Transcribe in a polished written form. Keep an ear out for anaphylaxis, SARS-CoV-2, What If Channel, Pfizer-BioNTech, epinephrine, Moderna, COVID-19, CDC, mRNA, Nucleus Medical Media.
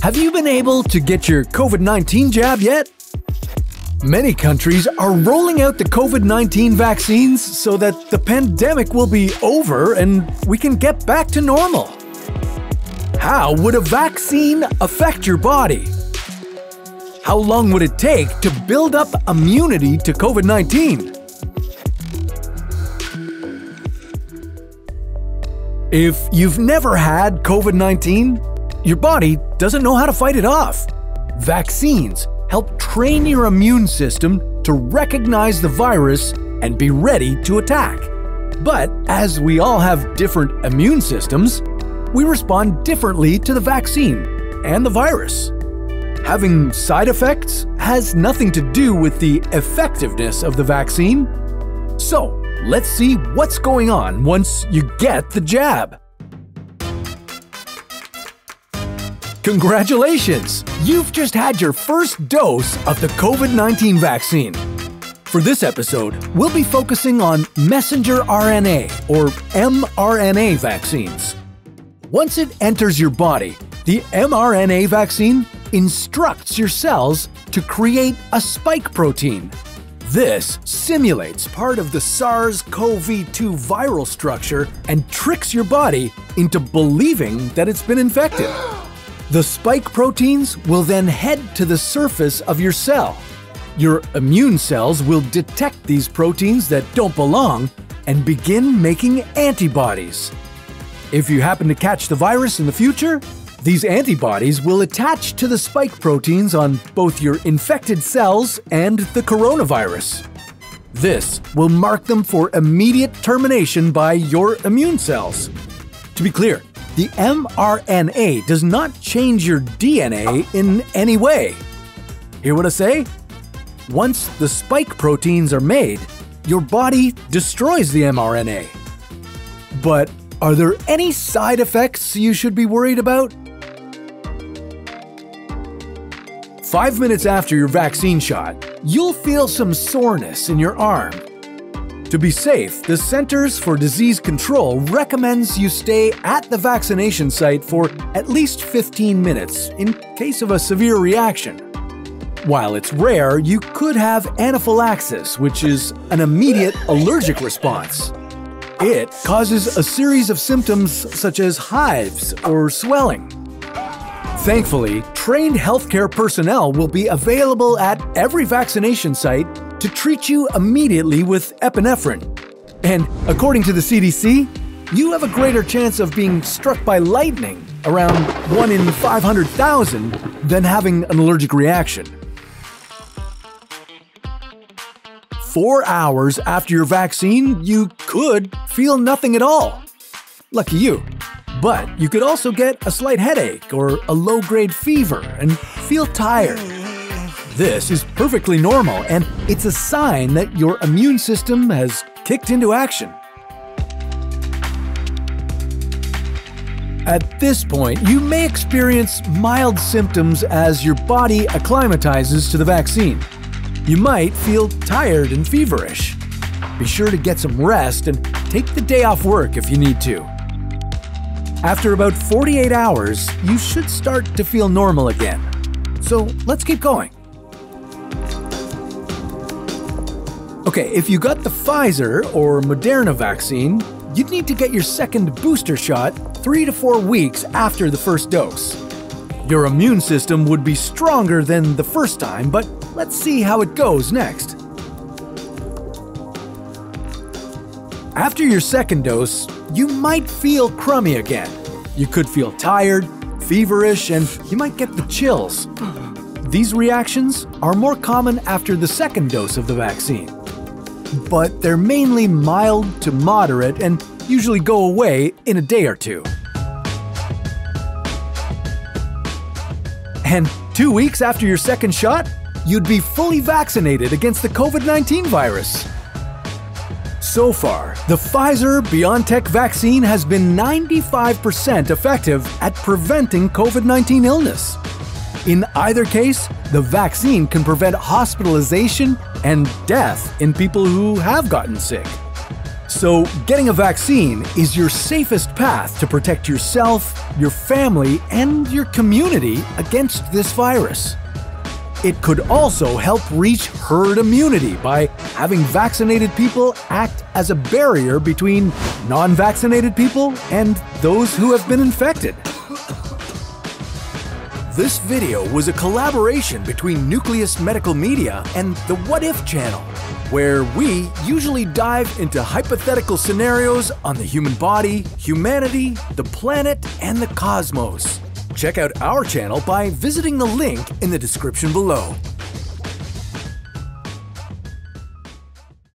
Have you been able to get your COVID-19 jab yet? Many countries are rolling out the COVID-19 vaccines so that the pandemic will be over and we can get back to normal. How would a vaccine affect your body? How long would it take to build up immunity to COVID-19? If you've never had COVID-19, your body doesn't know how to fight it off. Vaccines help train your immune system to recognize the virus and be ready to attack. But as we all have different immune systems, we respond differently to the vaccine and the virus. Having side effects has nothing to do with the effectiveness of the vaccine. So, let's see what's going on once you get the jab. Congratulations! You've just had your first dose of the COVID-19 vaccine. For this episode, we'll be focusing on messenger RNA or mRNA vaccines. Once it enters your body, the mRNA vaccine instructs your cells to create a spike protein. This simulates part of the SARS-CoV-2 viral structure and tricks your body into believing that it's been infected. The spike proteins will then head to the surface of your cell. Your immune cells will detect these proteins that don't belong and begin making antibodies. If you happen to catch the virus in the future, these antibodies will attach to the spike proteins on both your infected cells and the coronavirus. This will mark them for immediate termination by your immune cells. To be clear, the mRNA does not change your DNA in any way. Hear what I say? Once the spike proteins are made, your body destroys the mRNA. But are there any side effects you should be worried about? 5 minutes after your vaccine shot, you'll feel some soreness in your arm. To be safe, the Centers for Disease Control recommends you stay at the vaccination site for at least 15 minutes in case of a severe reaction. While it's rare, you could have anaphylaxis, which is an immediate allergic response. It causes a series of symptoms such as hives or swelling. Thankfully, trained healthcare personnel will be available at every vaccination site to treat you immediately with epinephrine. And according to the CDC, you have a greater chance of being struck by lightning, around 1 in 500,000, than having an allergic reaction. 4 hours after your vaccine, you could feel nothing at all. Lucky you. But you could also get a slight headache or a low-grade fever and feel tired. This is perfectly normal, and it's a sign that your immune system has kicked into action. At this point, you may experience mild symptoms as your body acclimatizes to the vaccine. You might feel tired and feverish. Be sure to get some rest and take the day off work if you need to. After about 48 hours, you should start to feel normal again. So let's keep going. Okay, if you got the Pfizer or Moderna vaccine, you'd need to get your second booster shot 3 to 4 weeks after the first dose. Your immune system would be stronger than the first time, but let's see how it goes next. After your second dose, you might feel crummy again. You could feel tired, feverish, and you might get the chills. These reactions are more common after the second dose of the vaccine. But they're mainly mild to moderate and usually go away in a day or two. And 2 weeks after your second shot, you'd be fully vaccinated against the COVID-19 virus. So far, the Pfizer-BioNTech vaccine has been 95% effective at preventing COVID-19 illness. In either case, the vaccine can prevent hospitalization and death in people who have gotten sick. So getting a vaccine is your safest path to protect yourself, your family, and your community against this virus. It could also help reach herd immunity by having vaccinated people act as a barrier between non-vaccinated people and those who have been infected. This video was a collaboration between Nucleus Medical Media and the What If Channel, where we usually dive into hypothetical scenarios on the human body, humanity, the planet, and the cosmos. Check out our channel by visiting the link in the description below.